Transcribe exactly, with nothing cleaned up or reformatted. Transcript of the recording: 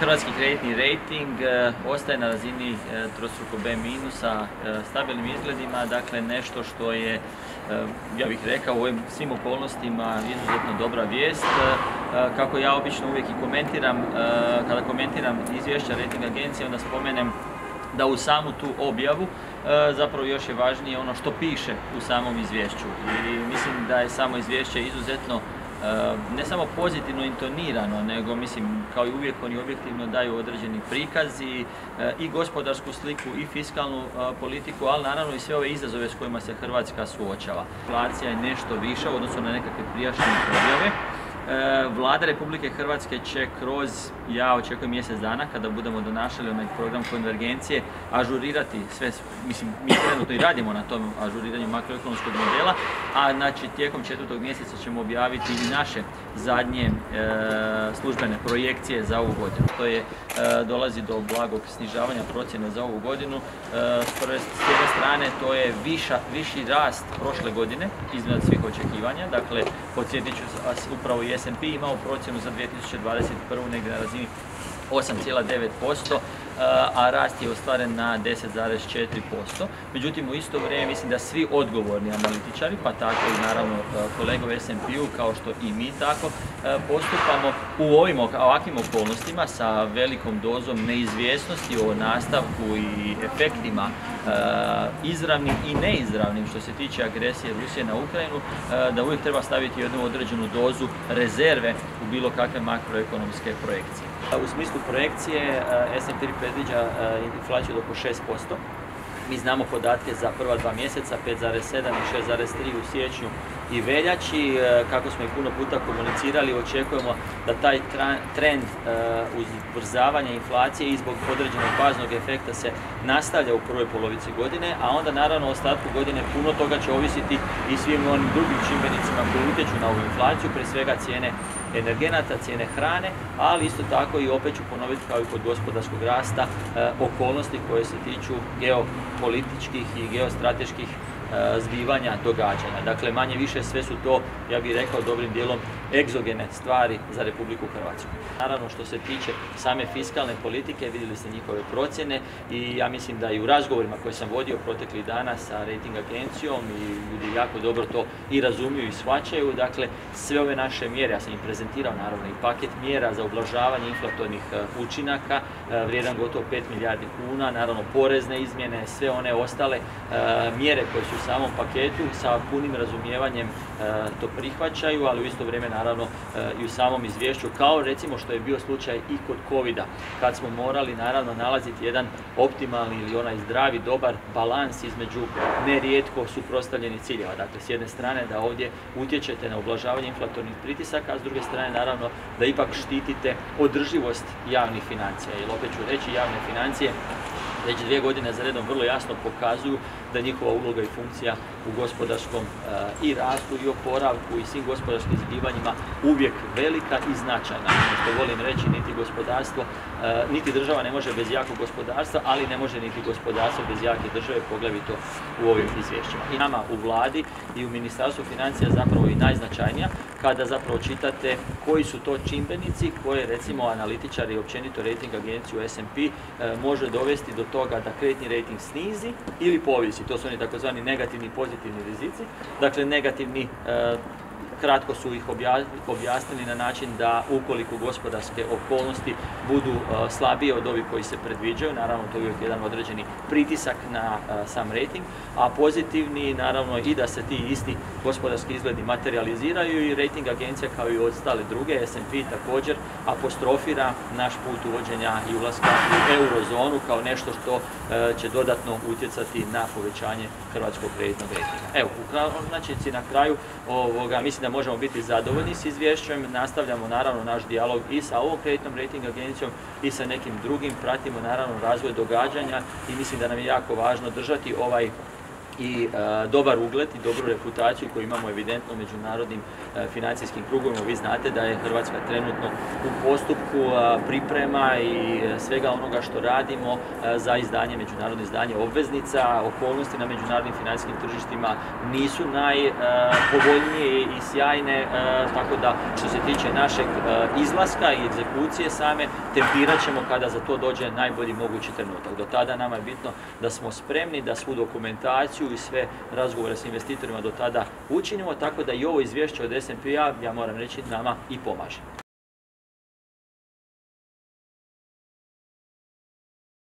Hrvatski kreditni rating ostaje na razini trostruko B minusa, stabilnim izgledima, dakle nešto što je, ja bih rekao, u ovim svim okolnostima izuzetno dobra vijest. Kako ja obično uvijek i komentiram, kada komentiram izvješća rating agencije, onda spomenem da u samu tu objavu zapravo još je važnije ono što piše u samom izvješću. I mislim da je samo izvješće izuzetno ne samo pozitivno intonirano, nego mislim kao i uvijek oni objektivno daju određeni prikaz i, i gospodarsku sliku i fiskalnu politiku, ali naravno i sve ove izazove s kojima se Hrvatska suočava. Inflacija je nešto viša u odnosu na nekakve prijašnje objave. Vlada Republike Hrvatske će kroz, ja očekujem mjesec dana, kada budemo donašali onaj program konvergencije, ažurirati sve, mislim, mi trenutno i radimo na tom ažuriranju makroekonomskog modela, a znači tijekom četvrtog mjeseca ćemo objaviti i naše zadnje e, službene projekcije za ovu godinu. To je, e, dolazi do blagog snižavanja procjene za ovu godinu. E, s jedne strane, to je viša, viši rast prošle godine, iznad svih očekivanja, dakle, podsjetit ću vas upravo i S and P imao procjenu za dvije tisuće dvadeset prvu negdje na razini osam zarez devet posto, a rast je ostvaren na deset zarez četiri posto. Međutim, u isto vrijeme mislim da svi odgovorni analitičari, pa tako i naravno kolege u S and P-u, kao što i mi tako, postupamo u ovim ovakvim okolnostima sa velikom dozom neizvjesnosti o nastavku i efektima izravnim i neizravnim što se tiče agresije Rusije na Ukrajinu, da uvijek treba staviti jednu određenu dozu rezerve u bilo kakve makroekonomske projekcije. U smislu projekcije S and P predviđa inflaciju oko šest posto. Mi znamo podatke za prva dva mjeseca, pet zarez sedam i šest zarez tri u siječnju i veljači. Kako smo i puno puta komunicirali, očekujemo da taj trend uzbrzavanja inflacije i zbog određenog baznog efekta se nastavlja u prvoj polovici godine, a onda naravno u ostatku godine puno toga će ovisiti i svim onim drugim čimbenicima koji utječu na ovu inflaciju, prije svega cijene energenata, cijene hrane, ali isto tako i opet ću ponoviti kao i kod gospodarskog rasta okolnosti koje se tiču geopolitičkih i geostrateških zbivanja, događanja. Dakle, manje više sve su to, ja bih rekao, dobrim dijelom egzogene stvari za Republiku Hrvatsku. Naravno, što se tiče same fiskalne politike, vidjeli ste njihove procjene i ja mislim da i u razgovorima koje sam vodio proteklih dana sa rating agencijom i ljudi jako dobro to i razumiju i shvaćaju. Dakle, sve ove naše mjere, ja sam im prezentirao naravno i paket mjera za ublažavanje inflatornih učinaka, vrijedan gotovo pet milijardi kuna, naravno porezne izmjene, sve one ostale mjere koje su u samom paketu sa punim razumijevanjem to prihvaćaju, ali u isto vrijeme naravno i u samom izvješću, kao recimo što je bio slučaj i kod covida, kad smo morali naravno nalaziti jedan optimalni ili onaj zdravi, dobar balans između nerijetko suprotstavljenih ciljeva. Dakle, s jedne strane da ovdje utječete na ublažavanje inflatornih pritisaka, a s druge strane naravno da ipak štitite održivost javnih financija. Jer opet ću reći, javne financije već dvije godine za redom vrlo jasno pokazuju da njihova uloga i funkcija u gospodarskom i rastu i oporavku i svim gospodarskim zbivanjima uvijek velika i značajna. Što volim reći, niti gospodarstvo, niti država ne može bez jakog gospodarstva, ali ne može niti gospodarstvo bez jake države, poglavito u ovim izvješćima. I nama u vladi i u Ministarstvu financija zapravo i najznačajnija kada zapravo čitate koji su to čimbenici koje recimo analitičari i općenito rating agenciju S and P može dovesti do toga da kreditni rating snizi ili povisi. To su oni takozvani negativni i pozitivni rizici. Dakle, negativni e, kratko su ih objasnili na način da ukoliko gospodarske okolnosti budu e, slabije od ovih koji se predviđaju, naravno to je uvijek jedan određeni pritisak na e, sam rating, a pozitivni naravno i da se ti isti gospodarski izgledi materializiraju i rating agencija kao i ostale druge, S and P također apostrofira naš put uvođenja i ulaska u eurozonu kao nešto što e, će dodatno utjecati na povećanje hrvatskog kreditnog rejtinga. Evo, u konačnici na kraju ovoga mislim da možemo biti zadovoljni s izvješćem, nastavljamo naravno naš dijalog i sa ovom kreditnom rating agencijom i sa nekim drugim, pratimo naravno razvoj događanja i mislim da nam je jako važno držati ovaj i dobar ugled i dobru reputaciju koju imamo evidentno međunarodnim financijskim krugovima. Vi znate da je Hrvatska trenutno u postupku priprema i svega onoga što radimo za izdanje, međunarodno izdanje obveznica. Okolnosti na međunarodnim financijskim tržištima nisu najpovoljnije i sjajne, tako da što se tiče našeg izlaska i egzekucije same, tempirat ćemo kada za to dođe najbolji mogući trenutak. Do tada nama je bitno da smo spremni, da svu dokumentaciju i sve razgovore s investitorima do tada učinimo, tako da i ovo izvješće od S and P-a, ja moram reći, nama i pomaže.